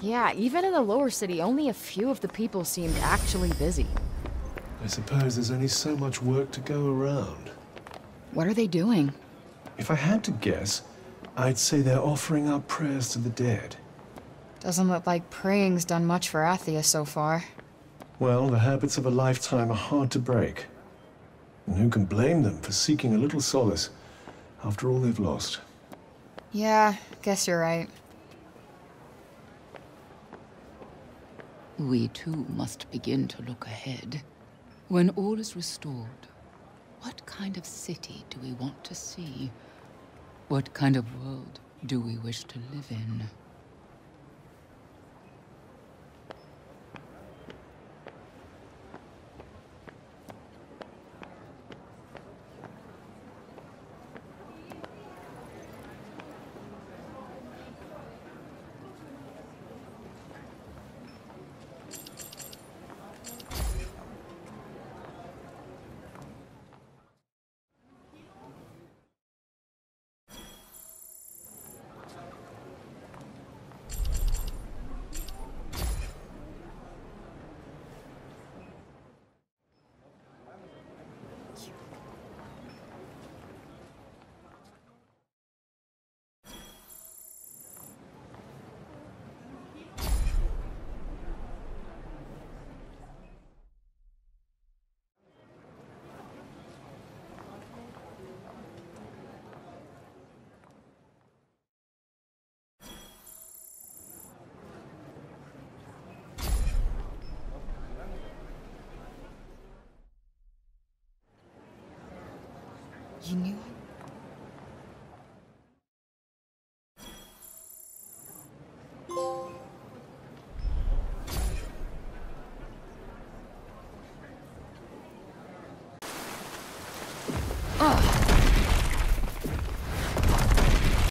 Yeah, even in the lower city, only a few of the people seemed actually busy. I suppose there's only so much work to go around. What are they doing? If I had to guess, I'd say they're offering up prayers to the dead. Doesn't look like praying's done much for Athia so far. Well, the habits of a lifetime are hard to break. And who can blame them for seeking a little solace after all they've lost? Yeah, guess you're right. We too must begin to look ahead. When all is restored, what kind of city do we want to see? What kind of world do we wish to live in? You knew